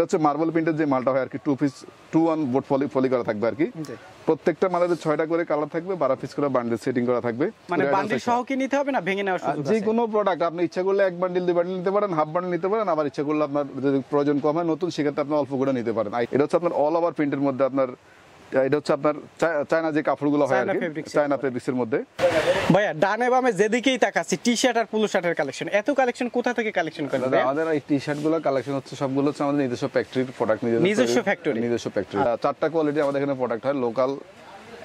হচ্ছে মার্বেল প্রিন্টের যে মালটা হয় আর কি 2 পিস 2-1 বোর্ড পলি করা থাকবে আর কি। প্রত্যেকটা মালের 6টা করে কালার থাকবে, 12 পিস করে বান্ডেল সেটিং করা থাকবে। মানে বান্ডেল সহ কি নিতে হবে না ভেঙে নেওয়ার সুযোগ আছে? যে কোনো প্রোডাক্ট আপনি ইচ্ছা করলে এক বান্ডেল 2 বান্ডেল নিতে পারেন, হাফ বান্ডেল নিতে পারেন, আবার ইচ্ছা করলে আপনার যদি প্রয়োজন কম হয় নতুন সেক্ষেত্রে আপনি অল্প করে নিতে পারেন। এটা হচ্ছে আপনার অল ওভার প্রিন্টের মধ্যে আপনার এটা হচ্ছে আপনার চায়না যে কাপড়গুলো হয় আর কি চায়না ফেব্রিক্সের মধ্যে। ভাইয়া ডানে বামে যেদিকেই তাকাচ্ছি টি-শার্ট আর পুলো শার্টের কালেকশন। এত কালেকশন কোথা থেকে কালেকশন করেন ভাই? আমাদের এই টি-শার্টগুলো কালেকশন হচ্ছে সবগুলো হচ্ছে আমাদের নিজস্ব ফ্যাক্টরির প্রোডাক্ট, নিজস্ব ফ্যাক্টরি। 4টা কোয়ালিটি আমাদের এখানে প্রোডাক্ট হয়, local,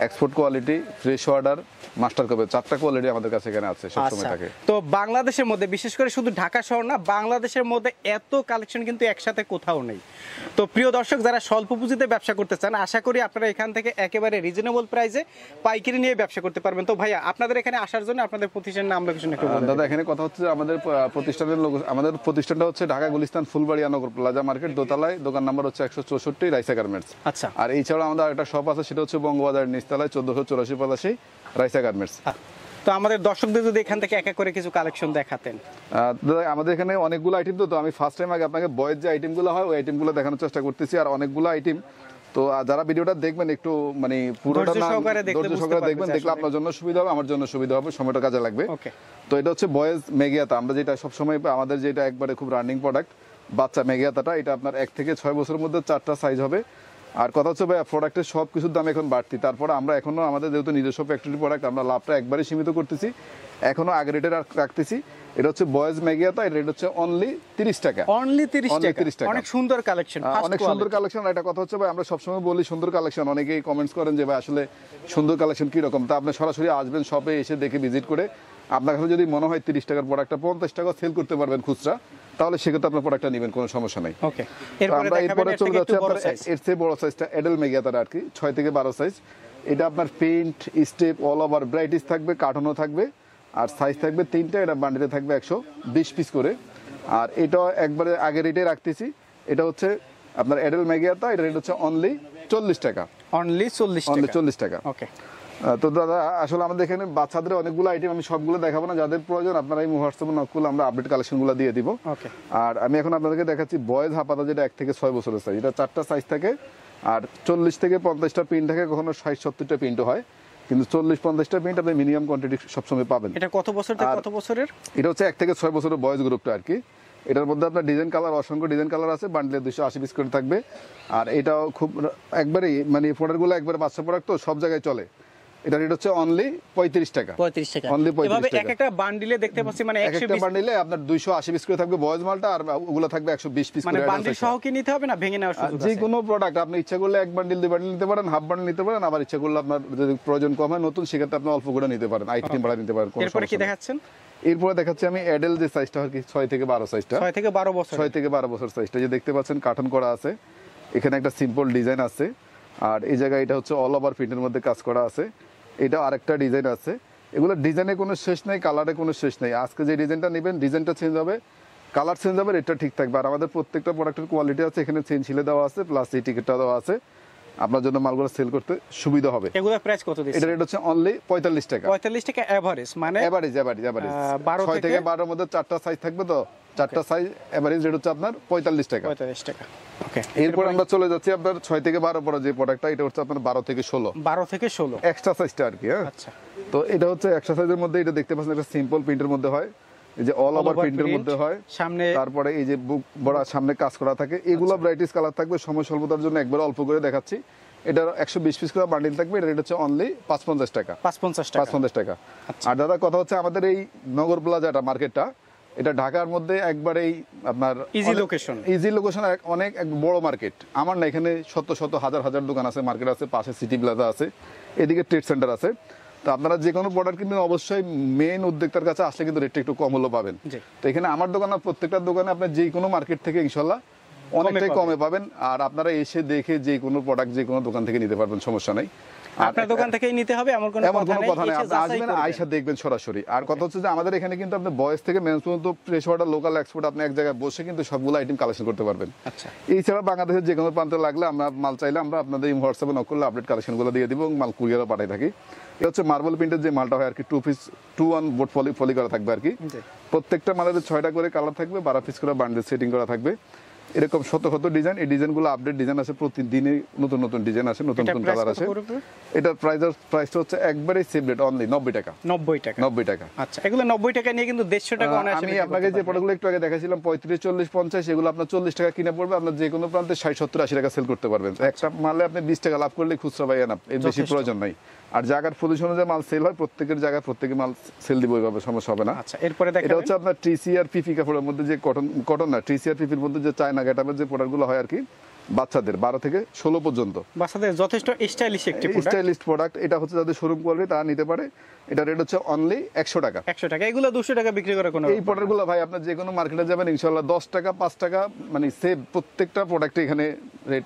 export quality, fresh order, master copy. 4টা কোয়ালিটি আমাদের কাছে এখানে আছে সব সময় থাকে। তো বাংলাদেশের মধ্যে বিশেষ করে শুধু ঢাকা শহর না, বাংলাদেশের মধ্যে এত কালেকশন কিন্তু একসাথে কোথাও নেই। তো প্রিয় দর্শক, যারা স্বল্প পুঁজিতে ব্যবসা করতে চান, আশা করি আপনারা এখান থেকে একেবারে রিজনেবল প্রাইসে পাইকারি নিয়ে ব্যবসা করতে পারবেন। তো ভাইয়া আপনাদের এখানে আসার জন্য আপনাদের প্রতিষ্ঠানের নাম, লোকেশন একটু বলুন। দাদা এখানে কথা হচ্ছে আমাদের প্রতিষ্ঠানটা হচ্ছে ঢাকা গুলিস্তান ফুলবাড়িয়া নগর প্লাজা মার্কেট দোতলায়, দোকান নাম্বার হচ্ছে 164 রাইসা গার্মেন্টস। আচ্ছা, আর এছাড়া আমাদের একটা শপ আছে সেটা হচ্ছে বঙ্গবাজার নিচতলায় 1484 রাইসা গার্মেন্টস। তো আমাদের দর্শকদের যদি এখান থেকে এক এক করে কিছু কালেকশন দেখাতেন। দাদা আমাদের এখানে অনেকগুলো আইটেম, তো আমি ফার্স্ট টাইম আগে আপনাকে বয়ের যে আইটেমগুলো হয় ওই আইটেমগুলো দেখানোর চেষ্টা করতেছি, আর অনেকগুলো আইটেম। তো যারা ভিডিওটা দেখবেন একটু মানে পুরোটা দেখবেন, দেখলে আপনার জন্য সুবিধা হবে, আমার জন্য সুবিধা হবে, সময়টা কাজে লাগবে। তো এটা হচ্ছে বয়েজ মেগিয়াতা, আমরা যেটা সবসময় আমাদের যেটা একবারে খুব রানিং প্রোডাক্ট বাচ্চা মেগিয়াতাটা। এটা আপনার 1 থেকে 6 বছরের মধ্যে 4টা সাইজ হবে। আর কথা হচ্ছে ভাই প্রোডাক্টের সব কিছুর দাম এখন বাড়তি, তারপরে আমরা এখনও আমাদের যেহেতু নিজস্ব ফ্যাক্টরি প্রোডাক্ট আমরা লাভটা একবারে সীমিত করতেছি, এখনও আগে রেটে রাখতেছি। এটা হচ্ছে বয়েজ মেগিয়াতা, এর রেট হচ্ছে অনলি 30 টাকা। অনলি 30 টাকা, অনেক সুন্দর কালেকশন, অনেক সুন্দর কালেকশন। আর এটা কথা হচ্ছে ভাই আমরা সবসময় বলি সুন্দর কালেকশন, অনেকেই কমেন্টস করেন যে ভাই আসলে সুন্দর কালেকশন কীরকম। তা আপনি সরাসরি আসবেন শপে, এসে দেখে ভিজিট করে আপনার কাছে যদি মনে হয় 30 টাকার প্রোডাক্টটা 50 টাকা সেল করতে পারবেন খুচরা, তাহলে সেক্ষেত্রে আপনার প্রোডাক্টটা নেবেন, কোনো সমস্যা নাই। এরপরে চলে যাচ্ছে আপনার এর চেয়ে বড় সাইজটা অ্যাডাল্ট মেগিয়াতা আর কি, 6 থেকে 12 সাইজ। এটা আপনার পেন্ট স্টেপ অল ওভার ব্রাইটিস থাকবে, কার্টনও থাকবে, আর সাইজ থাকবে 3টা। এটা বান্ডিলে থাকবে 120 পিস করে, আর এটা একবারে আগে রেটে রাখতেছি। এটা হচ্ছে আপনার অ্যাডাল্ট মেগিয়াতা, এটা রেট হচ্ছে অনলি 40 টাকা। অনলি 40 টাকা। ওকে। তো দাদা আসলে আমাদের এখানে বাচ্চাদের অনেকগুলো আইটেম, আমি সবগুলো দেখাবো না, যাদের প্রয়োজন আপনারা এই হোয়াটসঅ্যাপে নক করলে আমরা আপডেট কালেকশনগুলো দিয়ে দিব। আর আমি এখন আপনাদেরকে দেখাচ্ছি বয়েজ হাপাতা, যেটা 1 থেকে 6 বছরের সাইজ। এটা 4টা সাইজ থাকে, আর 40 থেকে 50টা প্রিন্ট থাকে, কখনো 60-70টা প্রিন্টও হয়, কিন্তু 40-50টা প্রিন্ট আপনি মিনিমাম কোয়ান্টিটি সবসময় পাবেন। এটা কত বছর থেকে কত বছরের? এটা হচ্ছে 1 থেকে 6 বছরের বয়েজ গ্রুপটা আর কি। এটার মধ্যে আপনার ডিজাইন কালার, অসংখ্য ডিজাইন কালার আছে, বান্ডেলে 280 পিস করে থাকবে। আর এটাও খুব একবারেই মানে প্রোডাক্টগুলো একবারে বাচ্চা প্রোডাক্ট, তো সব জায়গায় চলে। এটা রেট হচ্ছে অনলি 35 টাকা। 35 টাকা এভাবে এক একটা বান্ডিলে দেখতে পাচ্ছি, মানে 120 একটা বান্ডিলে আপনার 280 পিস করে থাকবে বয়েজ মালটা, আর ওগুলো থাকবে 120 পিস করে। মানে বান্ডিল সহ কি নিতে হবে না ভেঙে নেওয়ার সুযোগ আছে? যে কোনো প্রোডাক্ট আপনি ইচ্ছা করলে এক বান্ডিল 2 বান্ডিল নিতে পারেন, হাফ বান্ডিল নিতে পারেন, আবার ইচ্ছা করলে আপনার যদি প্রয়োজন কম হয় নতুন সেক্ষেত্রে আপনি অল্প করে নিতে পারেন, আইটেম বাড়া নিতে পারেন। এরপরে কি দেখাচ্ছেন? এরপরে দেখাচ্ছি আমি অ্যাডাল যে সাইজটা হয় 6 থেকে 12 সাইজটা। 6 থেকে 12 বছর সাইজটা যে দেখতে পাচ্ছেন, কার্টন করা আছে, এখানে একটা সিম্পল ডিজাইন আছে। আর এই জায়গায় এটা হচ্ছে অল ওভার প্রিন্টের মধ্যে কাজ করা আছে, এটা আরেকটা ডিজাইন আছে। এগুলো ডিজাইনে কোনো শেষ নেই, কালারে কোনো শেষ নেই। আজকে যে ডিজাইনটা নেবেন, ডিজাইনটা চেঞ্জ হবে, কালার চেঞ্জ হবে, এটা ঠিক থাকবে। আর আমাদের প্রত্যেকটা প্রোডাক্টের কোয়ালিটি আছে, এখানে চেন ছিলে দেওয়া আছে, প্লাস এই টিকিটটা দেওয়া আছে, আপনার জন্য মালগুলো সেল করতে সুবিধা হবে। এগুলোর প্রাইস কত দিচ্ছেন? এটা রেট হচ্ছে অনলি 45 টাকা। 45 টাকা এভারেজ, মানে এভারেজ 12 থেকে 12 এর মধ্যে 4টা সাইজ থাকবে, তো 4টা সাইজ এভারেজ রেট হচ্ছে আপনার 45 টাকা। 45 টাকা। ওকে। এরপর আমরা চলে যাচ্ছি আপনার 6 থেকে 12 পরে যে প্রোডাক্টটা, এটা হচ্ছে আপনার 12 থেকে 16। 12 থেকে 16 এক্সট্রা সাইজটা আর কি। আচ্ছা। তো এটা হচ্ছে এক্সট্রা সাইজের মধ্যে, এটা দেখতে পাচ্ছেন একটা সিম্পল প্রিন্টের মধ্যে হয়, এই যে অল ওভার প্রিন্টের মধ্যে হয় সামনে, তারপরে এই যে বুক বড় সামনে কাজ করা থাকে। এগুলো ভ্যারাইটিস কালার থাকবে, সময় স্বল্পতার জন্য একবার অল্প করে দেখাচ্ছি। এটা 120 পিস করে বান্ডিল থাকবে, এর রেট হচ্ছে অনলি 550 টাকা। 550 টাকা। আর দাদা কথা হচ্ছে আমাদের এই নগর প্লাজাটা মার্কেটটা, এটা ঢাকার মধ্যে একবারেই আপনার ইজি লোকেশন, অনেক এক বড় মার্কেট। আমার না এখানে হাজার হাজার দোকান আছে, মার্কেট আছে, পাশে সিটি প্লাজা আছে, এদিকে ট্রেড সেন্টার আছে। তো আপনারা যে কোনো প্রোডাক্ট কিন্তু অবশ্যই মেইন উদ্যোক্তার কাছে আসলে কিন্তু রেটটা একটু কম হলো পাবেন। তো এখানে আমার দোকান আর প্রত্যেকটা দোকানে আপনার যে কোনো মার্কেট থেকে ইনশাল্লাহ অনেকটাই কমে পাবেন, আর আপনারা এসে দেখে যে কোনো প্রোডাক্ট যে কোনো দোকান থেকে নিতে পারবেন, সমস্যা নাই। আপনার দোকান থেকেই নিতে হবে এমন কোনো কথা নেই, আপনি আসবেন, আয়শা দেখবেন সরাসরি। আর কথা হচ্ছে যে আমাদের এখানে কিন্তু আপনি বয়েজ থেকে মেন্স পর্যন্ত ফ্রেশ অর্ডার, লোকাল, এক্সপোর্ট আপনি এক জায়গায় বসে কিন্তু সবগুলো আইটেম কালেকশন করতে পারবেন। আচ্ছা। এছাড়া বাংলাদেশের যে কোনো প্রান্তে লাগলে আমরা মাল চাইলে আমরা আপনাদের হোয়াটসঅ্যাপে নক করলে আপডেট কালেকশনগুলো দিয়ে দিব, এবং মাল কুরিয়ারও পাঠিয়ে থাকি। এটা হচ্ছে মার্বেল প্রিন্টের যে মালটা হয় আর কি 2 পিস 2-1 বোর্ড পলি করা থাকবে আর কি। প্রত্যেকটা মালের 6টা করে কালার থাকবে, 12 পিস করে বান্ডেল সেটিং করা থাকবে। এরকম শত শত ডিজাইন এই ডিজাইনগুলো আপডেট ডিজাইন আছে প্রতিদিনই নতুন নতুন ডিজাইন আছে নতুন নতুন কালার আছে এটার প্রাইসটা হচ্ছে একবারে সেভ রেট অনলি 90 টাকা আচ্ছা এগুলো 90 টাকা নিয়ে কিন্তু 150 টাকা অনায়াসে আমি আপনাকে যে প্রোডাক্টগুলো একটু আগে দেখাইছিলাম 35 40 50 এগুলো আপনি 40 টাকা কিনে পড়বে আপনি যে কোনো প্রান্তে 60 70 80 টাকা সেল করতে পারবেন একটা মালে আপনি 20 টাকা লাভ করলে খুচরা ভাই না এর বেশি প্রয়োজন নাই আর জায়গার পজিশনে যে মাল সেল হয় প্রত্যেকের জায়গা প্রত্যেকই মাল সেল দিব এইভাবে সমস্যা হবে না আচ্ছা এরপরে দেখেন এটা হচ্ছে আপনার টিসিআর পিপি কাপড়ের মধ্যে যে কটন না টিসিআর পিপির মধ্যে যে চায়না গেটাপের যে প্রোডাক্টগুলো হয় আর কি বাচ্চাদের 12 থেকে 16 পর্যন্ত বাচ্চাদের যথেষ্ট স্টাইলিশ একটি প্রোডাক্ট স্টাইলিশ প্রোডাক্ট এটা হচ্ছে যাদের শোরুম কোয়ালিটি তারা নিতে পারে এটা রেট হচ্ছে অনলি 100 টাকা এগুলো 200 টাকা বিক্রি করা কোনো এই প্রোডাক্টগুলো ভাই আপনি যে কোনো মার্কেটে যাবেন ইনশাআল্লাহ 10 টাকা 5 টাকা মানে সেভ প্রত্যেকটা প্রোডাক্টে এখানে রেট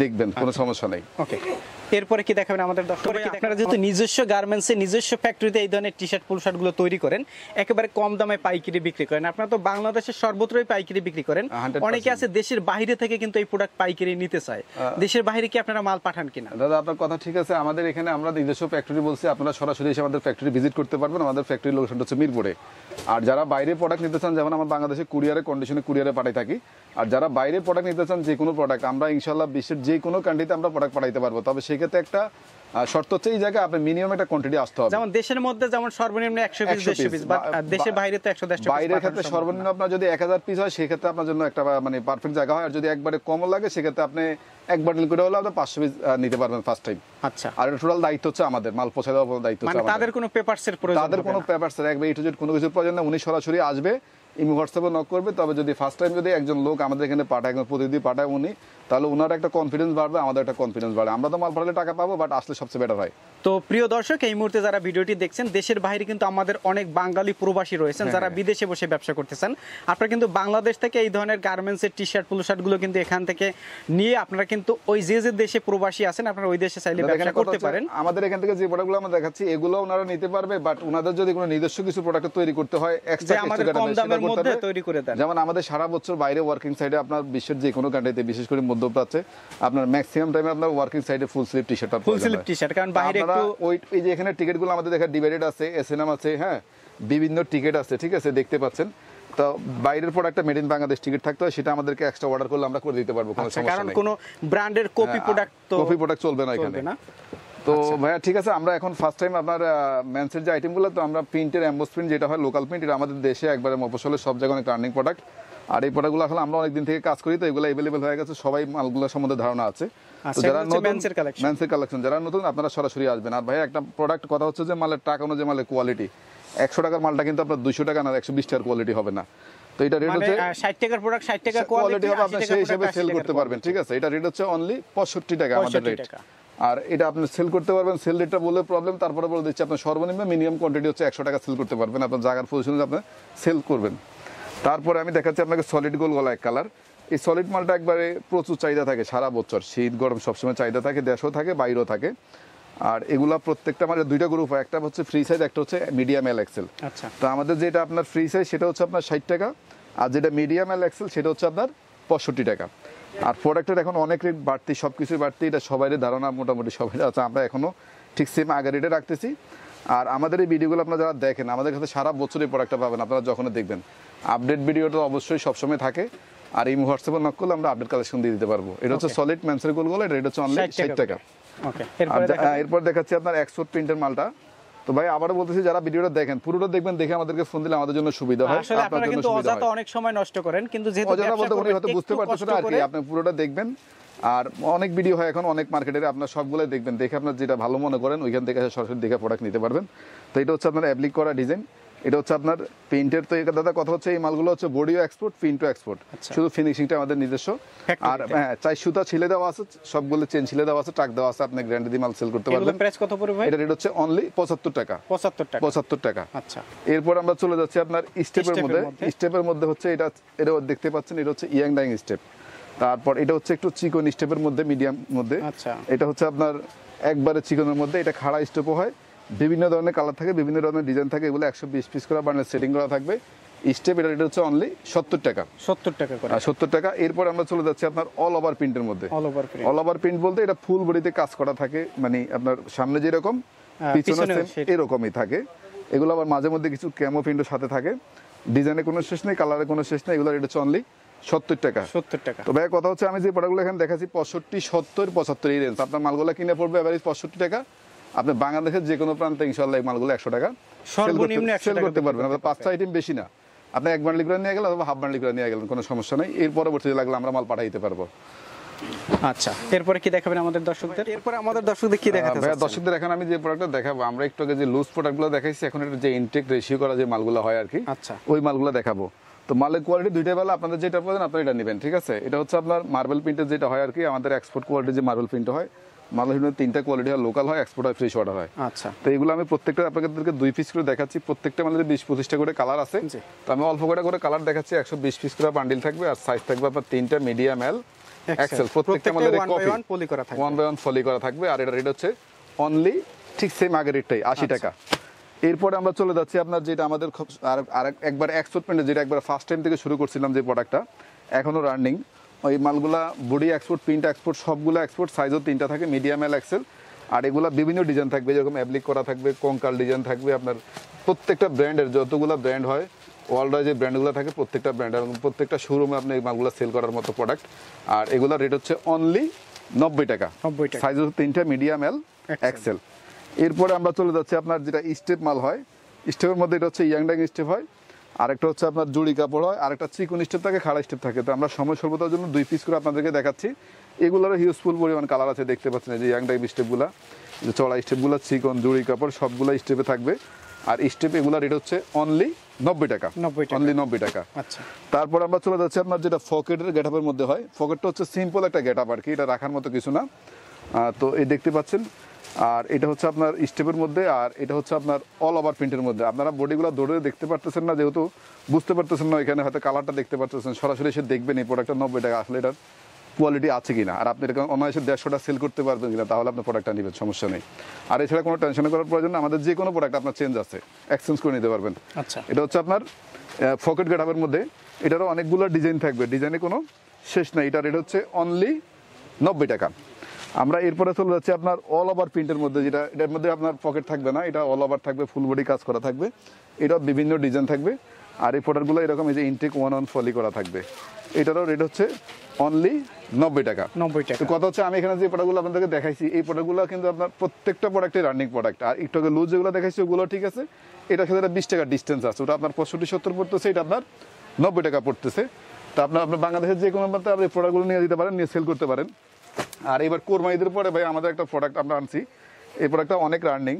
দেখবেন কোনো সমস্যা নাই ওকে এরপরে কি দেখাবেন আমাদের দর্শকরা কি আপনারা যেহেতু নিজস্ব গার্মেন্টসে নিজস্ব ফ্যাক্টরিতে এই ধরনের টি-শার্ট ফুল শার্টগুলো তৈরি করেন একেবারে কম দামে পাইকারি বিক্রি করেন আপনারা তো বাংলাদেশের সর্বত্রই পাইকারি বিক্রি করেন অনেকে আছে দেশের বাইরে থেকে কিন্তু এই প্রোডাক্ট পাইকারি নিতে চায় দেশের বাইরে কি আপনারা মাল পাঠান কিনা দাদা আপনার কথা ঠিক আছে আমাদের এখানে আমরা নিজস্ব ফ্যাক্টরি বলছি আপনারা সরাসরি এসে আমাদের ফ্যাক্টরি ভিজিট করতে পারবেন আমাদের ফ্যাক্টরি লোকেশনটা হচ্ছে মিরপুরে আর যারা বাইরে প্রোডাক্ট নিতে চান যেমন আমরা বাংলাদেশে কুরিয়ারে কন্ডিশনে কুরিয়ারে পাঠাই থাকি আর যারা বাইরে প্রোডাক্ট নিতে চান যে কোনো প্রোডাক্ট আমরা ইনশাআল্লাহ বিশ্বের যে কোনো কান্ট্রিতে আমরা প্রোডাক্ট পাঠাইতে পারবো তবে সেক্ষেত্রে একটা শর্ত হচ্ছে এই জায়গায় আপনি মিনিমাম একটা কোয়ান্টিটি আসতে হবে যেমন দেশের মধ্যে যেমন সর্বনিম্ন 120 পিস বা দেশের বাইরে তো 110 পিস বাইরের ক্ষেত্রে সর্বনিম্ন আপনি যদি 1000 পিস হয় সেই ক্ষেত্রে আপনার জন্য একটা মানে পারফেক্ট জায়গা হয় আর যদি একবারে কম লাগে সেই ক্ষেত্রে আপনি এক বান্ডেল করে হলো আপনি 500 পিস নিতে পারবেন ফার্স্ট টাইম আচ্ছা আর টোটাল দায়িত্ব হচ্ছে আমাদের মাল পৌঁছে দেওয়ার পুরো দায়িত্ব হচ্ছে আমাদের মানে তাদের কোনো পেপারসের প্রয়োজন তাদের কোনো পেপারসের একবার এটু জেড কোনো কিছু প্রয়োজন না উনি সরাসরি আসবে ইমি হোয়াটসঅ্যাপে নক করবে তবে যদি ফার্স্ট টাইম যদি একজন লোক আমাদের এখানে পাঠায় প্রতিদিন পাঠায় উনি তাহলে ওনার একটা কনফিডেন্স বাড়বে আমাদের একটা কনফিডেন্স বাড়বে আমরা তো মাল পাঠালে টাকা পাবো বাট আসলে সবচেয়ে বেটার হয় তো প্রিয় দর্শক এই মুহূর্তে যারা ভিডিওটি দেখছেন দেশের বাইরে কিন্তু আমাদের অনেক বাঙালি প্রবাসী রয়েছেন যারা বিদেশে বসে ব্যবসা করতেছেন আপনারা কিন্তু বাংলাদেশ থেকে এই ধরনের গার্মেন্টসের টি শার্ট পুলো শার্টগুলো কিন্তু এখান থেকে নিয়ে আপনারা কিন্তু ওই যে যে দেশে প্রবাসী আছেন আপনারা ওই দেশে চাইলে ব্যবসা করতে পারেন আমাদের এখান থেকে যে প্রোডাক্টগুলো আমরা দেখাচ্ছি এগুলো ওনারা নিতে পারবে বাট ওনাদের যদি কোনো নিজস্ব কিছু প্রোডাক্ট তৈরি করতে হয় এক্সট্রা মধ্যে তৈরি করে দেন যেমন আমাদের সারা বছর বাইরে ওয়ার্কিং সাইডে আপনার বিশ্বের যে কোনো কান্ট্রিতে বিশেষ করে মধ্যপ্রাচ্যে আপনার ম্যাক্সিমাম টাইমে আপনার ওয়ার্কিং সাইডে full sleeve T-shirt full sleeve T-shirt কারণ বাইরে একটু ওই যে এখানে টিকেটগুলো আমাদের দেখা ডিভাইডেড আছে এসএনএম আছে হ্যাঁ বিভিন্ন টিকেট আছে ঠিক আছে দেখতে পাচ্ছেন তো বাইরের প্রোডাক্টটা মেড ইন বাংলাদেশ টিকেট থাকতে হয় সেটা আমাদেরকে এক্সট্রা অর্ডার করলে আমরা করে দিতে পারবো কোনো সমস্যা নেই কারণ কোনো ব্র্যান্ডের কপি প্রোডাক্ট চলবে না এখানে তো ভাইয়া ঠিক আছে আমরা এখন ফার্স্ট টাইম আপনার মেন্সের যে আইটেমগুলো তো আমরা প্রিন্টের এমবোস প্রিন্ট যেটা হয় লোকাল প্রিন্ট এটা আমাদের দেশে একবারে মফসলের সব জায়গায় অনেক রানিং প্রোডাক্ট আর এই প্রোডাক্টগুলো আসলে আমরা অনেকদিন থেকে কাজ করি তো এগুলো অ্যাভেলেবেল হয়ে গেছে সবাই মালগুলো সম্বন্ধে ধারণা আছে যারা নতুন মেন্সের কালেকশন যারা নতুন আপনারা সরাসরি আসবেন আর ভাই একটা প্রোডাক্ট কথা হচ্ছে যে মালের টাকা অনুযায়ী মালের কোয়ালিটি 100 টাকার মালটা কিন্তু আপনার 200 টাকা না 120 টাকার কোয়ালিটি হবে না তো এটা রেট হচ্ছে 60 টাকার প্রোডাক্ট 60 টাকা কোয়ালিটি হবে আপনি সেই হিসেবে সেল করতে পারবেন ঠিক আছে এটা রেট হচ্ছে অনলি 65 টাকা আমাদের রেট আর এটা আপনি সেল করতে পারবেন সেল রেটটা বলে প্রবলেম তারপরে বলে দিচ্ছি আপনার সর্বনিম্ন মিনিমাম কোয়ান্টিটি হচ্ছে 100 টাকা সেল করতে পারবেন আপনার জায়গার পজিশনে আপনি সেল করবেন তারপরে আমি দেখাচ্ছি আপনাকে সলিড গোল গলা এক কালার এই সলিড মালটা একবারে প্রচুর চাহিদা থাকে সারা বছর শীত গরম সবসময় চাহিদা থাকে দেশও থাকে বাইরেও থাকে আর এগুলা প্রত্যেকটা আমাদের দুইটা গ্রুপ হয় একটা হচ্ছে ফ্রি সাইজ একটা হচ্ছে মিডিয়াম এল এক্সেল আচ্ছা তো আমাদের যেটা আপনার ফ্রি সাইজ সেটা হচ্ছে আপনার 60 টাকা আর যেটা মিডিয়াম এল এক্সেল সেটা হচ্ছে আপনার 65 টাকা আর প্রোডাক্টের এখন অনেক রেট বাড়তি সবকিছুই বাড়তি এটা সবাইয়ের ধারণা মোটামুটি সবাই আছে আমরা এখনও ঠিক সেম আগে রেটে রাখতেছি আর আমাদের এই ভিডিওগুলো আপনারা যারা দেখেন আমাদের কাছে সারা বছর এই প্রোডাক্টটা পাবেন আপনারা যখন দেখবেন আপডেট ভিডিওটা অবশ্যই সবসময় থাকে আর এই হোয়াটসঅ্যাপে নক করলে আমরা আপডেট কালেকশন দিয়ে দিতে পারবো এটা হচ্ছে সলিড মেন্সের গোলগুলো এটা রেট হচ্ছে অনলি 60 টাকা ওকে এরপর দেখাচ্ছি আপনার এক্সপোর্ট প্রিন্টের মালটা তো ভাই আবারও বলতেছি যারা ভিডিওটা দেখেন পুরোটা দেখবেন দেখে আমাদেরকে ফোন দিলে আমাদের জন্য সুবিধা হয় আসলে আপনারা কিন্তু অযথা অনেক সময় নষ্ট করেন কিন্তু যেহেতু যারা বলতে উনি হয়তো বুঝতে পারছেন আর কি আপনি পুরোটা দেখবেন আর অনেক ভিডিও হয় এখন অনেক মার্কেটের আপনারা সবগুলাই দেখবেন দেখে আপনারা যেটা ভালো মনে করেন ওইখান থেকে সরাসরি দেখে প্রোডাক্ট নিতে পারবেন তো এটা হচ্ছে আপনার অ্যাপ্লিক করা ডিজাইন এটা হচ্ছে আপনার প্রিন্টের তো এটা দাদা কথা হচ্ছে এই মালগুলো হচ্ছে বডিও এক্সপোর্ট প্রিন্টও এক্সপোর্ট শুধু ফিনিশিংটা আমাদের নিজস্ব আর হ্যাঁ চাই সুতা ছিলে দেওয়া আছে সবগুলো চেন ছিলে দেওয়া আছে টাক দেওয়া আছে আপনি গ্যারান্টি মাল সেল করতে পারবেন প্রাইস কত পড়বে ভাই এটা রেট হচ্ছে অনলি 75 টাকা আচ্ছা এরপর আমরা চলে যাচ্ছি আপনার স্টেপের মধ্যে হচ্ছে এটা দেখতে পাচ্ছেন এটা হচ্ছে ইয়াং ডাইং স্টেপ তারপর এটা হচ্ছে একটু চিকন স্টেপের মধ্যে মিডিয়াম মধ্যে আচ্ছা এটা হচ্ছে আপনার একবারে চিকনের মধ্যে এটা খাড়া স্টেপও হয় বিভিন্ন ধরনের কালার থাকে বিভিন্ন ধরনের ডিজাইন থাকে এগুলো 120 পিস করে বানানো সেটিং করা থাকবে স্টেপ এটা রেট হচ্ছে অনলি 70 টাকা করে 70 টাকা এরপর আমরা চলে যাচ্ছি আপনার অল ওভার প্রিন্টের মধ্যে অল ওভার প্রিন্ট বলতে এটা ফুল বডিতে কাজ করা থাকে মানে আপনার সামনে যেরকম পিছনে এরকমই থাকে এগুলো আবার মাঝে মধ্যে কিছু ক্যামো প্রিন্টের সাথে থাকে, ডিজাইনে কোনো শেষ নেই, কালারে কোনো শেষ নেই। এগুলোর রেট অনলি 70 টাকা। 70 টাকা। তো ভাই কথা হচ্ছে আমি যে প্রোডাক্টগুলো এখানে দেখাচ্ছি 65, 70, 75 এই রেঞ্জ, আপনার মালগুলো কিনে পড়বে এভারেজ 65 টাকা। আপনি বাংলাদেশের যে কোনো প্রান্তে ইনশাআল্লাহ এই মালগুলো 100 টাকা সর্বনিম্ন 100 টাকা করতে পারবেন। আপনার 5টা আইটেম বেশি না, আপনি এক বান্ডেল করে নিয়ে গেলেন অথবা হাফ বান্ডেল করে নিয়ে গেলেন, কোনো সমস্যা নাই। এর পরবর্তীতে লাগলে আমরা মাল পাঠাইতে পারবো। আচ্ছা, এরপরে কি দেখাবেন আমাদের দর্শকদের? এরপরে আমাদের দর্শকদের কি দেখাতে হবে? ভাই দর্শকদের এখন আমি যে প্রোডাক্টটা দেখাবো, আমরা একটু আগে যে লুজ প্রোডাক্টগুলো দেখাইছি, এখন এটা যে ইনটেক রেশিও করা যে মালগুলো হয় আর কি, আচ্ছা ওই মালগুলো দেখাবো। তো মালের কোয়ালিটি দুইটা বেলা আপনাদের যেটা প্রয়োজন আপনারা এটা নেবেন, ঠিক আছে? এটা হচ্ছে আপনার মার্বেল প্রিন্টের যেটা হয় আর কি, আমাদের এক্সপোর্ট কোয়ালিটি যে মার্বেল প্রিন্ট হয়, মালগুলোর তিনটা কোয়ালিটি হয়, লোকাল হয়, এক্সপোর্ট হয়, ফ্রেশ অর্ডার হয়। আচ্ছা, তো এগুলো আমি প্রত্যেকটা আপনাদেরকে 2 পিস করে দেখাচ্ছি। প্রত্যেকটা মালের 20-25টা করে কালার আছে, তো আমি অল্প কটা করে কালার দেখাচ্ছি। 120 পিস করে বান্ডিল থাকবে, আর সাইজ থাকবে আপনার 3টা মিডিয়াম এল এক্সেল, প্রত্যেকটা মালের 1/1 পলি করা থাকবে, 1/1 পলি করা থাকবে। আর এটা রেট হচ্ছে অনলি ঠিক সেম আগের রেটটাই 80 টাকা। এরপরে আমরা চলে যাচ্ছি আপনার যেটা আমাদের একবার এক্সপোর্ট প্রিন্ট, যেটা একবার ফার্স্ট টাইম থেকে শুরু করছিলাম যে প্রোডাক্টটা, এখনো রানিং। ওই মালগুলা বডি এক্সপোর্ট, প্রিন্ট এক্সপোর্ট, সবগুলো এক্সপোর্ট। সাইজও 3টা থাকে, মিডিয়াম এল এক্সেল। আর এগুলো বিভিন্ন ডিজাইন থাকবে, যেরকম অ্যাপ্লিক করা থাকবে, কঙ্কাল ডিজাইন থাকবে, আপনার প্রত্যেকটা ব্র্যান্ডের যতগুলো ব্র্যান্ড হয় ওয়ার্ল্ডওয়াইড যে ব্র্যান্ডগুলো থাকে প্রত্যেকটা ব্র্যান্ড এবং প্রত্যেকটা শোরুমে আপনি এই মালগুলো সেল করার মতো প্রোডাক্ট। আর এগুলোর রেট হচ্ছে অনলি 90 টাকা। সাইজ হচ্ছে 3টা মিডিয়াম এল এক্সেল। এরপরে আমরা চলে যাচ্ছি আপনার যেটা স্টেপ মাল হয়, স্টেপের মধ্যে এটা হচ্ছে ইয়াংডাং স্টেপ হয়, আরেকটা হচ্ছে আপনার জুড়ি কাপড় হয়, আরেকটা চিকন স্টেপ থাকে, খাড়া স্টেপ থাকে। তো আমরা সময় সর্বতার জন্য 2 পিস করে আপনাদেরকে দেখাচ্ছি। এগুলোরও হিউজফুল পরিমাণ কালার আছে, দেখতে পাচ্ছেন এই যে ইয়াংডাং স্টেপগুলো, যে চড়া স্টেপগুলো, চিকন, জুড়ি কাপড়, সবগুলো স্টেপে থাকবে। আর স্টেপ এগুলো রেট হচ্ছে অনলি 90 টাকা, অনলি 90 টাকা। আচ্ছা, তারপর আমরা চলে যাচ্ছি আপনার যেটা পকেটের গেটআপের মধ্যে হয়। পকেটটা হচ্ছে সিম্পল একটা গেটআপ আর কি, এটা রাখার মতো কিছু না। তো এই দেখতে পাচ্ছেন, আর এটা হচ্ছে আপনার স্টেপের মধ্যে, আর এটা হচ্ছে আপনার অল ওভার প্রিন্টের মধ্যে। আপনারা বডিগুলো দৌড়ে দেখতে পারতেছেন না, যেহেতু বুঝতে পারতেছেন না, এখানে হয়তো কালারটা দেখতে পারতেছেন, সরাসরি এসে দেখবেন এই প্রোডাক্টটা 90 টাকা আসলে এটার কোয়ালিটি আছে কিনা, আর আপনি এরকম অনায়াসে 150টা সেল করতে পারবেন কিনা, তাহলে আপনার প্রোডাক্টটা নেবেন, সমস্যা নেই। আর এছাড়া কোনো টেনশন করার প্রয়োজন না, আমাদের যে কোনো প্রোডাক্ট আপনার চেঞ্জ আছে, এক্সচেঞ্জ করে নিতে পারবেন। আচ্ছা, এটা হচ্ছে আপনার পকেট গেটআপের মধ্যে, এটারও অনেকগুলো ডিজাইন থাকবে, ডিজাইনে কোনো শেষ নেই। এটার রেট হচ্ছে অনলি 90 টাকা। আমরা এরপরে চলে যাচ্ছি আপনার অল ওভার প্রিন্টের মধ্যে, যেটা এটার মধ্যে আপনার পকেট থাকবে না, এটা অল ওভার থাকবে, ফুল বডি কাজ করা থাকবে, এটা বিভিন্ন ডিজাইন থাকবে। আর এই প্রোডাক্টগুলো এরকম এই যে ইনটেক 1/1 ফলি করা থাকবে, এটারও রেট হচ্ছে অনলি 90 টাকা। 90 টাকা। কথা হচ্ছে আমি এখানে যে প্রোডাক্টগুলো আপনাদেরকে দেখাইছি, এই প্রোডাক্টগুলো কিন্তু আপনার প্রত্যেকটা প্রোডাক্টের রানিং প্রোডাক্ট। আর একটু আগে লুজ যেগুলো দেখাইছি ওগুলো ঠিক আছে, এটার সাথে 20 টাকা ডিস্টেন্স আছে, ওটা আপনার 65-70 পড়তেছে, এটা আপনার 90 টাকা পড়তেছে। তো আপনার বাংলাদেশের যে কোনো মধ্যে আপনি প্রোডাক্টগুলো নিয়ে দিতে পারেন, নিয়ে সেল করতে পারেন। আর এবার কোরবানিদের পরে ভাই আমাদের একটা প্রোডাক্ট আমরা আনছি, এই প্রোডাক্টটা অনেক রানিং।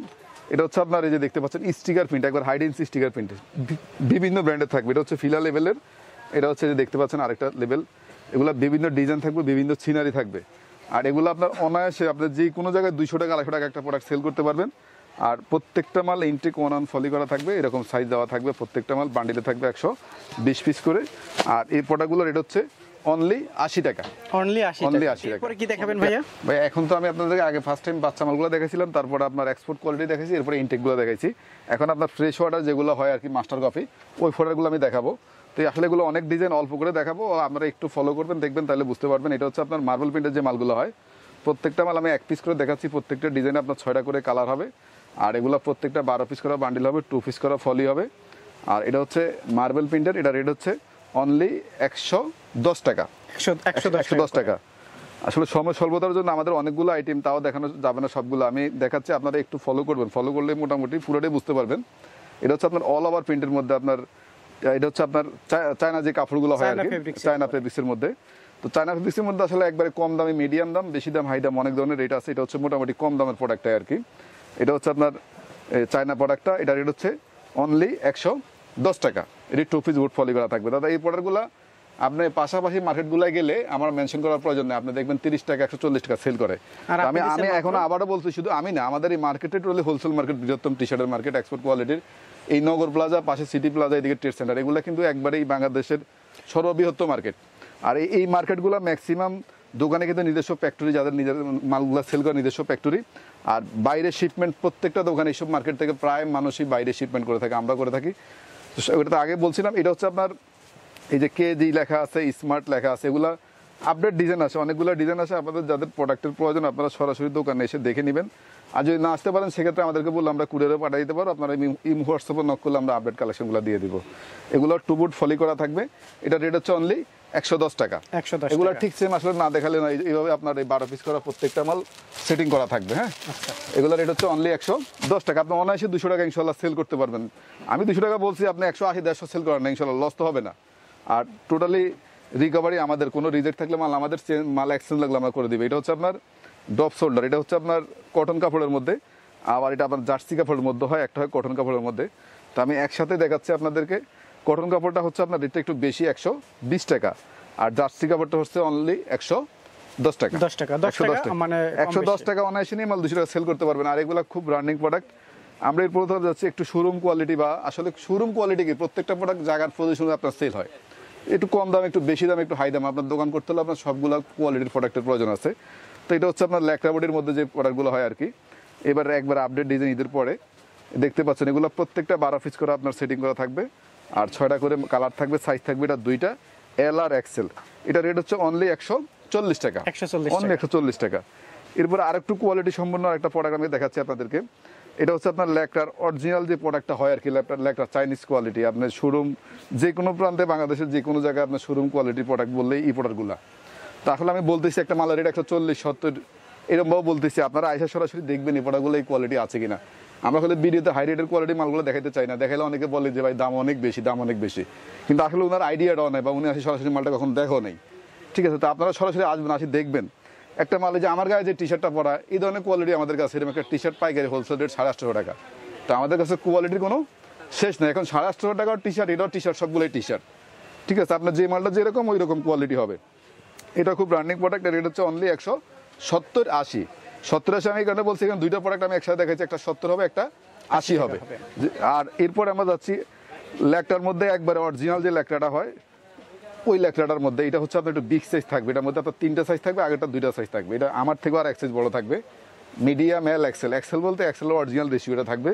এটা হচ্ছে আপনার এই যে দেখতে পাচ্ছেন স্টিকার প্রিন্ট, একবার হাইডেন্সি স্টিকার প্রিন্ট, বিভিন্ন ব্র্যান্ডের থাকবে। এটা হচ্ছে ফিলা লেভেলের, এটা হচ্ছে যে দেখতে পাচ্ছেন আরেকটা লেভেল। এগুলো বিভিন্ন ডিজাইন থাকবে, বিভিন্ন সিনারি থাকবে। আর এগুলো আপনার অনায়াসে আপনার যে কোনো জায়গায় 200 টাকা, 250 টাকা একটা প্রোডাক্ট সেল করতে পারবেন। আর প্রত্যেকটা মাল ইনটেক 1/1 ফলি করা থাকবে, এরকম সাইজ দেওয়া থাকবে, প্রত্যেকটা মাল বান্ডিলে থাকবে 120 পিস করে। আর এই প্রোডাক্টগুলো রেট হচ্ছে অনলি 80 টাকা, অনলি 80 টাকা। এরপর কি দেখাবেন ভাইয়া? ভাই এখন তো আমি আপনাদেরকে আগে ফার্স্ট টাইম বাচ্চা মালগুলো দেখাইছিলাম, তারপর আপনার এক্সপোর্ট কোয়ালিটি দেখাইছি, এরপর ইনটেকগুলো দেখাইছি। এখন আপনার ফ্রেশ অর্ডার যেগুলো হয় আর কি, মাস্টার কপি, ওই ফোটারগুলো আমি দেখাবো। তো আসলে এগুলো অনেক ডিজাইন, অল্প করে দেখাবো, আপনারা একটু ফলো করবেন, দেখবেন, তাহলে বুঝতে পারবেন। এটা হচ্ছে আপনার মার্বেল প্রিন্টের যে মালগুলো হয়, প্রত্যেকটা মাল আমি 1 পিস করে দেখাচ্ছি। প্রত্যেকটা ডিজাইনে আপনার 6টা করে কালার হবে, আর এগুলো প্রত্যেকটা 12 পিস করে বান্ডিল হবে, 2 পিস করে ফলি হবে। আর এটা হচ্ছে মার্বেল প্রিন্টের, এটা রেট হচ্ছে অনলি 110 টাকা, 110 টাকা। আসলে সময় স্বল্পতার জন্য আমাদের অনেকগুলো আইটেম, তাও দেখানো যাবে না সবগুলো, আমি দেখাচ্ছি, আপনারা একটু ফলো করবেন। ফলো করলে মোটামুটি পুরোটাই বুঝতে পারবেন। এটা হচ্ছে আপনার অল ওভার প্রিন্টের মধ্যে, আপনার এটা হচ্ছে আপনার চায়না যে কাপড়গুলো হয় আর কি, চায়না ফেব্রিক্সের মধ্যে। তো চায়না ফেব্রিক্সের মধ্যে আসলে একবারে কম দামে, মিডিয়াম দাম, বেশি দাম, হাই দাম, অনেক ধরনের রেট আছে। এটা হচ্ছে মোটামুটি কম দামের প্রোডাক্টটাই আর কি। এটা হচ্ছে আপনার চায়না প্রোডাক্টটা, এটা রেট হচ্ছে অনলি 110 টাকা। এটি 2 পিস বোর্ড ফলি করা থাকবে। দাদা এই প্রোডাক্টগুলো আপনি পাশাপাশি মার্কেটগুলোয় গেলে আমার মেনশন করার প্রয়োজন নেই, আপনি দেখবেন 30 টাকা, 140 টাকা সেল করে। আমি এখন আবারও বলছি, শুধু আমি না, আমাদের এই মার্কেটে টোটালি হোলসেল মার্কেট, বৃহত্তম টি শার্টের মার্কেট, এক্সপোর্ট কোয়ালিটির এই নগর প্লাজা, পাশে সিটি প্লাজা, এদিকে ট্রেড সেন্টার, এগুলো কিন্তু একবারেই বাংলাদেশের সর্ববৃহত্তম মার্কেট। আর এই মার্কেটগুলো ম্যাক্সিমাম দোকানে কিন্তু নিজস্ব ফ্যাক্টরি, যাদের নিজের মালগুলো সেল করে নিজস্ব ফ্যাক্টরি। আর বাইরে শিপমেন্ট প্রত্যেকটা দোকানে, এইসব মার্কেট থেকে প্রায় মানুষই বাইরে শিপমেন্ট করে থাকে, আমরা করে থাকি, ওটা তো আগে বলছিলাম। এটা হচ্ছে আপনার এই যে কেজি লেখা আছে, স্মার্ট লেখা আছে, এগুলো আপডেট ডিজাইন আছে, অনেকগুলো ডিজাইন আছে। আপনাদের যাদের প্রোডাক্টের প্রয়োজন আপনারা সরাসরি দোকানে এসে দেখে নেবেন। আর যদি না আসতে পারেন সেক্ষেত্রে আমাদেরকে বললে আমরা কুরিয়ারে পাঠিয়ে দিতে পারো। আপনারা ইম হোয়াটসঅ্যাপে নক করলে আমরা আপডেট কালেকশনগুলো দিয়ে দিব। এগুলো টু বুট ফলি করা থাকবে, এটা রেট হচ্ছে অনলি 110 টাকা। এগুলো ঠিক সেম আসলে না দেখালে না, এইভাবে আপনার এই 12 পিস করা প্রত্যেকটা মাল সেটিং করা থাকবে। হ্যাঁ, এগুলো রেট হচ্ছে অনলি 110 টাকা। আপনি অনায়াসে 200 টাকা ইনশাল্লাহ সেল করতে পারবেন। আমি 200 টাকা বলছি, আপনি 180-150 সেল করেন না ইনশাল্লাহ লস তো হবে না। আর টোটালি রিকভারি আমাদের, কোনো রিজেক্ট থাকলে মাল আমাদের মাল এক্সচেঞ্জ লাগলে আমরা করে দেবো। এটা হচ্ছে আপনার ডপ শোল্ডার, এটা হচ্ছে আপনার কটন কাপড়ের মধ্যে, আবার এটা আপনার জার্সি কাপড়ের মধ্যে হয়, একটা হয় কটন কাপড়ের মধ্যে। তো আমি একসাথে দেখাচ্ছি আপনাদেরকে। কটন কাপড়টা হচ্ছে আপনার রেটটা একটু বেশি, 120 টাকা, আর জার্সি কাপড়টা হচ্ছে অনলি 110 টাকা। 110 টাকা অনায়াসে নিয়ে মাল 200 টাকা সেল করতে পারবেন। আর এগুলো খুব রানিং প্রোডাক্ট। আমরা এর প্রথমে যাচ্ছি একটু শোরুম কোয়ালিটি, বা আসলে শোরুম কোয়ালিটি কি প্রত্যেকটা প্রোডাক্ট জায়গার পজিশনে আপনার সেল হয়। একটু কম দাম, একটু বেশি দাম, একটু হাই দাম, আপনার দোকান করতে হলে আপনার সবগুলো কোয়ালিটির প্রোডাক্টের প্রয়োজন আছে। তো এটা হচ্ছে আপনার ল্যাকড়া বডির মধ্যে যে প্রোডাক্টগুলো হয় আর কি। এবার একবার আপডেট ডিজাইন ঈদের পরে দেখতে পাচ্ছেন। এগুলো প্রত্যেকটা 12 পিস করে আপনার সেটিং করা থাকবে, আর 6টা করে কালার থাকবে, সাইজ থাকবে এটা 2টা, এল আর এক্সেল। এটা রেট হচ্ছে অনলি 140 টাকা, অনলি 140 টাকা। এরপর আরেকটু কোয়ালিটি সম্পন্ন একটা প্রোডাক্ট আমি দেখাচ্ছি আপনাদেরকে। এটা হচ্ছে আপনার ল্যাকড়ার অরিজিনাল যে প্রোডাক্টটা হয় আর কি, ল্যাকড়া চাইনিজ কোয়ালিটি। আপনার শোরুম যে কোনো প্রান্তে, বাংলাদেশের যে কোনো জায়গায় আপনার শোরুম কোয়ালিটির প্রোডাক্ট বললেই এই প্রোডাক্টগুলো। তাহলে আমি বলতেছি একটা মালের রেট 140-170 এরকমভাবে বলতেছি। আপনারা আইসা সরাসরি দেখবেন এই প্রোডাক্টগুলো এই কোয়ালিটি আছে কিনা। আমরা হলে ভিডিওতে হাই রেটের কোয়ালিটি মালগুলো দেখাতে চাই না, দেখালে অনেকে বলে যে ভাই দাম অনেক বেশি, দাম অনেক বেশি, কিন্তু আসলে ওনার আইডিয়াটাও নেই, বা উনি আসে সরাসরি মালটা কখনো দেখো নেই। ঠিক আছে, তো আপনারা সরাসরি আসবেন, আসি দেখবেন একটা মালে যে আমার গায়ে যে টি শার্টটা পরা, এই ধরনের কোয়ালিটি আমাদের কাছে। এরকম একটা টি শার্ট পাইকারি হোলসেল রেট 850 টাকা। তো আমাদের কাছে কোয়ালিটির কোনো শেষ নেই। এখন 850 টাকার টি শার্ট, এটাও টি শার্ট, সবগুলোই টি শার্ট। ঠিক আছে, আপনার যে মালটা যেরকম ওই রকম কোয়ালিটি হবে। এটা খুব রানিং প্রোডাক্ট, রেট হচ্ছে অনলি 170-80। 70-80 আমি এখানে বলছি, এখানে দুইটা প্রোডাক্ট আমি একসাথে দেখাচ্ছি, একটা 70 হবে, একটা 80 হবে। আর এরপর আমরা যাচ্ছি ল্যাকটার মধ্যে একবারে অরিজিনাল যে ল্যাকটাটা হয় ওই ল্যাকটাটার মধ্যে। এটা হচ্ছে আপনার একটু বিগ সাইজ থাকবে, এটার মধ্যে আপনার 3টা সাইজ থাকবে, আগেরটা 2টা সাইজ থাকবে। এটা আমার থেকেও আর এক সাইজ বড় থাকবে, মিডিয়াম এল এক্সেল। এক্সেল বলতে এক্সেল অরিজিনাল রেশিওটা থাকবে,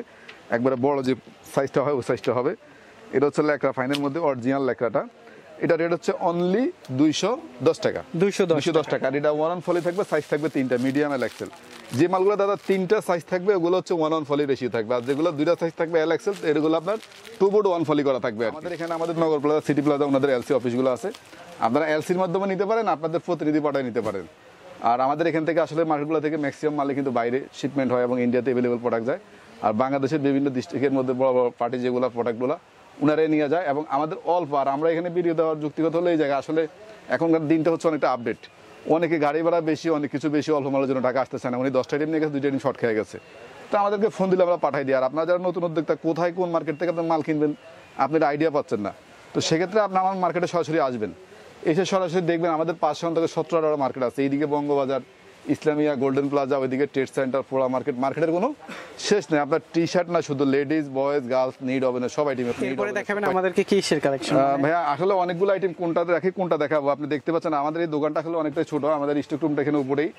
একবারে বড় যে সাইজটা হয় ওই সাইজটা হবে। এটা হচ্ছে ল্যাকড়া ফাইনের মধ্যে অরিজিনাল ল্যাকড়াটা। এটা রেট হচ্ছে অনলি 210 টাকা, 210 টাকা। আর এটা ওয়ান অন ফলি থাকবে, সাইজ থাকবে 3টা, মিডিয়াম এল এক্সেল। যে মালগুলো দাদা 3টা সাইজ থাকবে ওগুলো হচ্ছে ওয়ান অন ফলি বেশি থাকবে, আর যেগুলো 2টা সাইজ থাকবে এল এক্সেল, এগুলো আপনার 2 বোর্ড ওয়ান ফলি করা থাকবে। আমাদের এখানে আমাদের নগর প্লাজা, সিটি প্লাজা, ওনাদের এলসি অফিসগুলো আছে। আপনারা এলসির মাধ্যমে নিতে পারেন, আপনাদের প্রতিনিধি পাঠায় নিতে পারেন। আর আমাদের এখান থেকে আসলে মার্কেটগুলো থেকে ম্যাক্সিমাম মালে কিন্তু বাইরে শিপমেন্ট হয় এবং ইন্ডিয়াতে অ্যাভেলেবল প্রোডাক্ট যায়। আর বাংলাদেশের বিভিন্ন ডিস্ট্রিক্টের মধ্যে বড় বড় পার্টি যেগুলো প্রোডাক্টগুলো ওনারাই নিয়ে যায়, এবং আমাদের অল্প। আর আমরা এখানে ভিডিও দেওয়ার যুক্তিগত হলো এই জায়গায়, আসলে এখনকার দিনটা হচ্ছে অনেকটা আপডেট। অনেকে গাড়ি ভাড়া বেশি, অনেক কিছু বেশি, অল্প মালের জন্য টাকা আসতেছে না। উনি 10টা টিম নিয়ে গেছে, 2টা টিম শর্ট খেয়ে গেছে। তো আমাদেরকে ফোন দিলে আমরা পাঠাই দিই। আর আপনারা যারা নতুন উদ্যোক্তা, কোথায় কোন মার্কেট থেকে আপনার মাল কিনবেন আপনার আইডিয়া পাচ্ছেন না, তো সেক্ষেত্রে আপনি আমার মার্কেটে সরাসরি আসবেন, এসে সরাসরি দেখবেন। আমাদের 5 থেকে 17 মার্কেট আছে। এইদিকে বঙ্গবাজার, ইসলামিয়া, গোল্ডেন প্লাজা, ওইদিকে ট্রেড সেন্টার, পোড়া মার্কেট, মার্কেটের কোনো শেষ নেই। আপনার টি শার্ট না শুধু, লেডিস, বয়েজ, গার্লস, নিড হবে না, সব আইটেম দেখাবেন আমাদেরকে। কিসের কালেকশন ভাইয়া? আসলে অনেকগুলো আইটেম, কোনটাতে রাখি কোনটা দেখাবো আপনি দেখতে পাচ্ছেন। আমাদের এই দোকানটা আসলে অনেকটাই ছোট, আমাদের স্টক রুমটা এখানে উপরেই।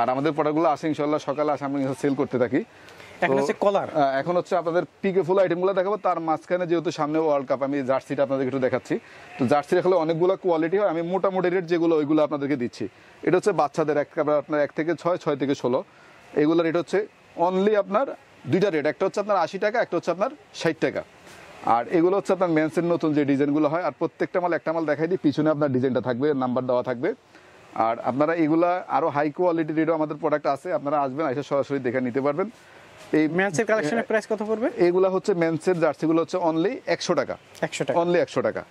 আর আমাদের প্রোডাক্টগুলো আসে ইনশাল্লাহ সকালে আসে, আমরা সেল করতে থাকি। এখন হচ্ছে আপনাদের পিকে ফুল আইটেমগুলো দেখাবো। তার মাঝখানে যেহেতু সামনে ওয়ার্ল্ড কাপ, আমি জার্সিটা আপনাদেরকে একটু দেখাচ্ছি। তো জার্সি আসলে অনেকগুলো কোয়ালিটি হয়, আমি মোটামুটি রেট যেগুলো ওইগুলো আপনাদেরকে দিচ্ছি। এটা হচ্ছে বাচ্চাদের আপনার 1 থেকে 6, 6 থেকে 16, এগুলো রেট হচ্ছে অনলি আপনার 2টা রেট, একটা হচ্ছে আপনার 80 টাকা, একটা হচ্ছে আপনার 60 টাকা। আর এগুলো হচ্ছে আপনার মেন্সের নতুন যে ডিজাইনগুলো হয়। আর প্রত্যেকটা মাল একটা মাল দেখাই দিই, পিছনে আপনার ডিজাইনটা থাকবে, নাম্বার দেওয়া থাকবে। আর আপনারা এগুলা আরও হাই কোয়ালিটি রেটও আমাদের প্রোডাক্ট আছে, আপনারা আসবেন, এসে সরাসরি দেখে নিতে পারবেন। এই মেন্সের কালেকশনের প্রাইস কত পড়বে? এগুলা হচ্ছে মেন্সের জার্সিগুলো হচ্ছে অনলি 100 টাকা, 100 টাকা, অনলি 100 টাকা।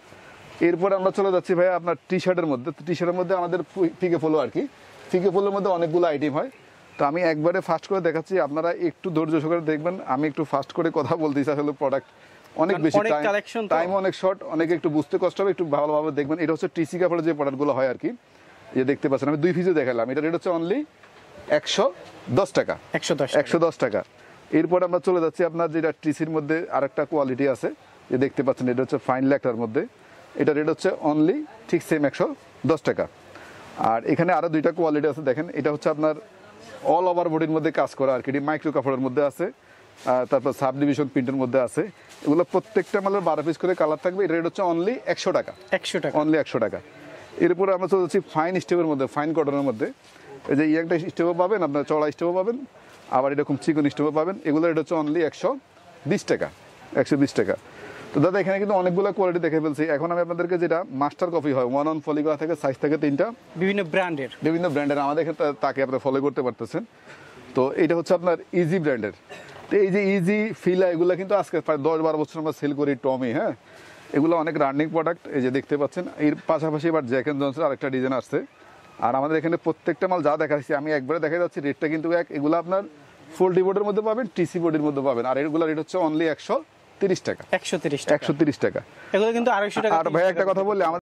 এরপর আমরা চলে যাচ্ছি ভাই আপনার টি শার্টের মধ্যে। টি শার্টের মধ্যে আমাদের ফিকে ফলো আর কি, ফিকে ফলোর মধ্যে অনেকগুলো আইটেম হয়। তো আমি একবারে ফাস্ট করে দেখাচ্ছি, আপনারা একটু ধৈর্য সহকারে দেখবেন। আমি একটু ফাস্ট করে কথা বলতেছি, আসলে প্রোডাক্ট অনেক বেশি, টাইম অনেক শর্ট, অনেকে একটু বুঝতে কষ্ট হবে, একটু ভালোভাবে দেখবেন। এটা হচ্ছে টিসি কাপড়ের যে প্রোডাক্টগুলো হয় আর কি, যে দেখতে পাচ্ছেন আমি 2 পিসে দেখালাম। এটা রেট হচ্ছে অনলি 110 টাকা, 110 টাকা। এরপর আমরা চলে যাচ্ছি আপনার যেটা টিসির মধ্যে আরেকটা কোয়ালিটি আছে, যে দেখতে পাচ্ছেন এটা হচ্ছে ফাইন ল্যাকটার মধ্যে। এটা রেট হচ্ছে অনলি ঠিক সেম 110 টাকা। আর এখানে আরও 2টা কোয়ালিটি আছে, দেখেন। এটা হচ্ছে আপনার অল ওভার বডির মধ্যে কাজ করা আর কি, মাইক্রো কাপড়ের মধ্যে আছে, তারপর সাব ডিভিশন প্রিন্টের মধ্যে আছে। এগুলো প্রত্যেকটা মালের 12 পিস করে কালার থাকবে। এটা রেট হচ্ছে অনলি 100 টাকা, 100 টাকা, অনলি 100 টাকা। এরপরে আমরা চলে যাচ্ছি ফাইন স্টেপের মধ্যে, ফাইন কটনের মধ্যে। এই যে একটা স্টেপও পাবেন, আপনার চড়া স্টেপও পাবেন, আবার এরকম চিকন স্টপও পাবেন। এগুলোর এটা হচ্ছে অনলি 120 টাকা, 120 টাকা। তো দাদা এখানে কিন্তু অনেকগুলো কোয়ালিটি দেখে ফেলছি, এখন আমি আপনাদেরকে যেটা মাস্টার কপি হয় ওয়ান অন ফলি করা থাকে, সাইজ থাকে 3টা, বিভিন্ন ব্র্যান্ডের আমাদের তাকে আপনারা ফলো করতে পারতেছেন। তো এটা হচ্ছে আপনার ইজি ব্র্যান্ডের, তো এই যে ইজি ফিলা এগুলো কিন্তু আজকে প্রায় 10-12 বছর আমরা সেল করি টমি, হ্যাঁ এগুলো অনেক রানিং প্রোডাক্ট, এই যে দেখতে পাচ্ছেন। এর পাশাপাশি এবার জ্যাকেন জনসের আরেকটা ডিজাইন আসছে, আর আমাদের এখানে প্রত্যেকটা মাল যা দেখাচ্ছি আমি একবারে দেখা যাচ্ছি রেটটা কিন্তু এক, এগুলো আপনার ফোল্ডি বোর্ডের মধ্যে পাবেন, টিসি বোর্ডের মধ্যে পাবেন, আর এগুলো রেট হচ্ছে অনলি 130 টাকা, 130 টাকা। এগুলো কিন্তু 250 টাকা। আর ভাই একটা কথা বললে